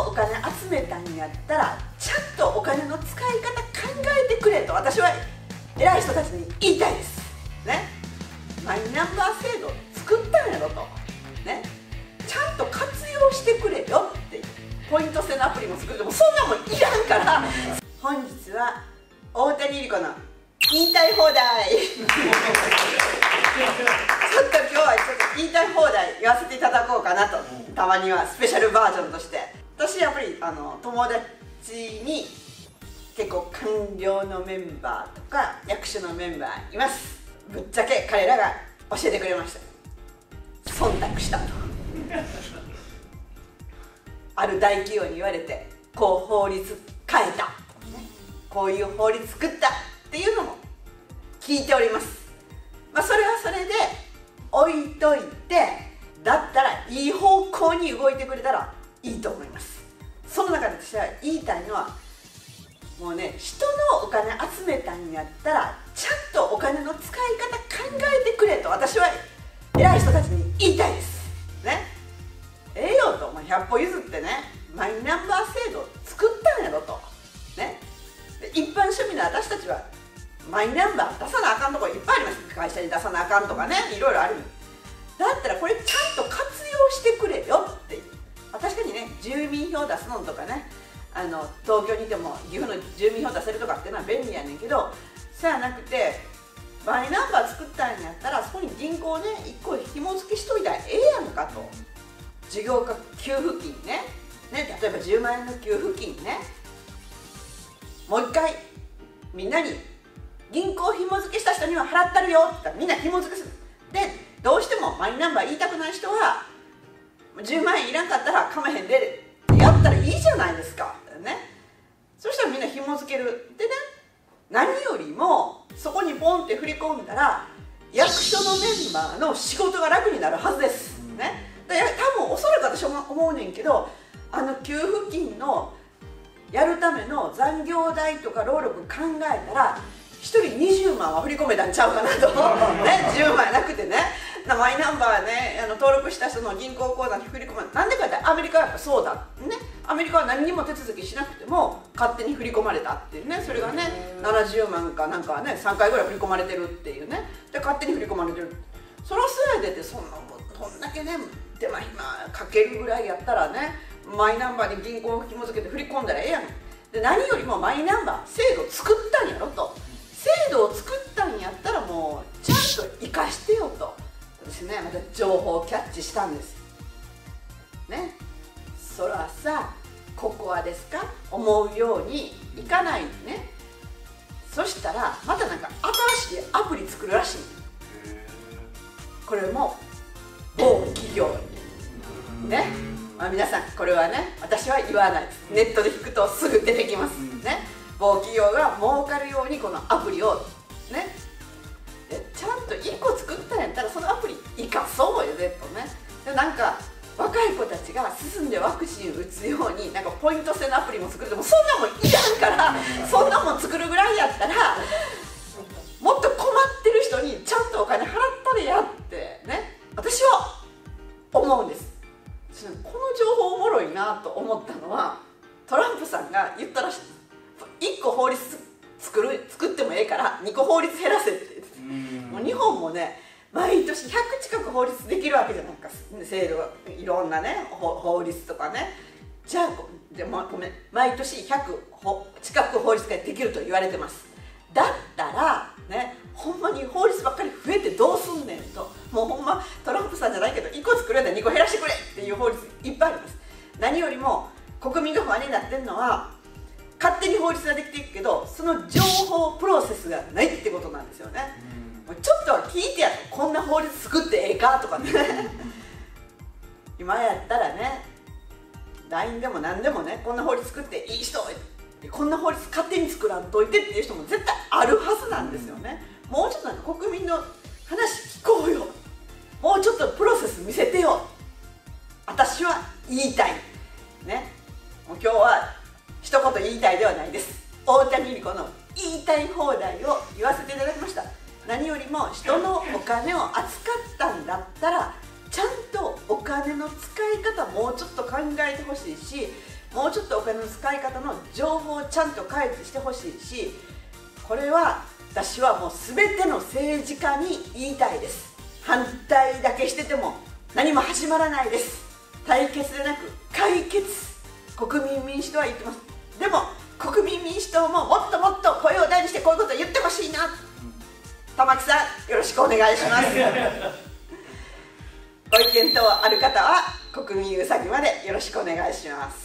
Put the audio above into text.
お金集めたんやったらちゃんとお金の使い方考えてくれと私は偉い人たちに言いたいですね。マイナンバー制度作ったんやろとね、ちゃんと活用してくれよっていうポイント制のアプリも作るでもそんなもんいらんから本日は大谷ゆり子の言いたい放題ちょっと今日はちょっと言いたい放題言わせていただこうかなと、たまにはスペシャルバージョンとして。私やっぱり友達に結構官僚のメンバーとか役所のメンバーいます。ぶっちゃけ彼らが教えてくれました。忖度したとある大企業に言われてこう法律変えた、こういう法律作ったっていうのも聞いております。まあそれはそれで置いといて、だったらいい方向に動いてくれたらいいと思います。その中で私は言いたいのはもうね、人のお金集めたんやったらちゃんとお金の使い方考えてくれと私は偉い人たちに言いたいですね。ええよと、100歩譲ってねマイナンバー制度作ったんやろとね。一般庶民の私たちはマイナンバー出さなあかんところいっぱいあります。会社に出さなあかんとかね、いろいろある。だったらこれちゃんと活用してくれよっていう。確かにね、住民票出すのとかね、東京にいても岐阜の住民票出せるとかっていうのは便利やねんけど、そうやなくてマイナンバー作ったんやったらそこに銀行ね1個紐付けしといたらええやんかと。事業家給付金 ね例えば10万円の給付金ね、もう一回みんなに銀行紐付けした人には払ったるよって言ったらみんな紐付けする。でどうしてもマイナンバー言いたくない人は10万円いらんかったらかまへんでやったらいいじゃないですかね。そしたらみんな紐付ける。でね、何よりもそこにポンって振り込んだら役所のメンバーの仕事が楽になるはずですね。だから多分おそらく私は思うねんけど、給付金のやるための残業代とか労力考えたら1人20万は振り込めたんちゃうかなとね、10万なくてね、マイナンバーね登録した人の銀行口座に振り込まれ、なんでかってアメリカはやっぱそうだね。アメリカは何にも手続きしなくても勝手に振り込まれたっていうね。それがね70万かなんかね3回ぐらい振り込まれてるっていうね。で勝手に振り込まれてる。そのせいでってそんなこんだけね手間暇かけるぐらいやったらね、マイナンバーに銀行を紐付けて振り込んだらええやん。で何よりもマイナンバー制度作ったんやろと。制度を作ったんやったらもうちゃんと生かしてよと。私ねまた情報をキャッチしたんですね。そらさここはですか思うようにいかないね。そしたらまたなんか新しいアプリ作るらしい。これも某企業ね、まあ、皆さんこれはね私は言わないです。ネットで引くとすぐ出てきますね。某企業が儲かるようにこのアプリをねちゃんと1個作ったんやったらそのアプリ生かそうよねとね。でなんか若い子たちが進んでワクチン打つようになんかポイント制のアプリも作るでもそんなもんいらんからそんなもん作るぐらいやったらもっと困ってる人にちゃんとお金払ったでやってね私は思うんです。この情報おもろいなと思ったのはトランプさんが言ったらしい。1個法律作ってもええから2個法律減らせって。もう日本もね毎年100近く法律できるわけじゃないか、制度がいろんなね法律とかね。じゃあごめん毎年100近く法律ができると言われてます。だったらねほんまに法律ばっかり増えてどうすんねんと。もうほんまトランプさんじゃないけど1個作れたら2個減らしてくれっていう法律いっぱいあります。何よりも国民が不安になってるのは勝手に法律ができていくけどその情報プロセスがないってことなんですよね。もうちょっとは聞いてやる、こんな法律作ってええかとかね今やったらね LINE でも何でもねこんな法律作っていい人こんな法律勝手に作らんといてっていう人も絶対あるはずなんですよね。もうちょっとなんか国民の話聞こうよ、もうちょっとプロセス見せてよ私は言いたいね。もう今日は一言言いたいではないです。大谷ゆり子の言いたい放題を言わせていただきました。何よりも人のお金を扱ったんだったらちゃんとお金の使い方もうちょっと考えてほしいし、もうちょっとお金の使い方の情報をちゃんと開示してほしいし、これは私はもう全ての政治家に言いたいです。反対だけしてても何も始まらないです。対決でなく解決、国民民主党は言ってます。でも国民民主党ももっともっと声を大にしてこういうことを言ってほしいな。玉木さん、よろしくお願いしますご意見等ある方は国民うさぎまでよろしくお願いします。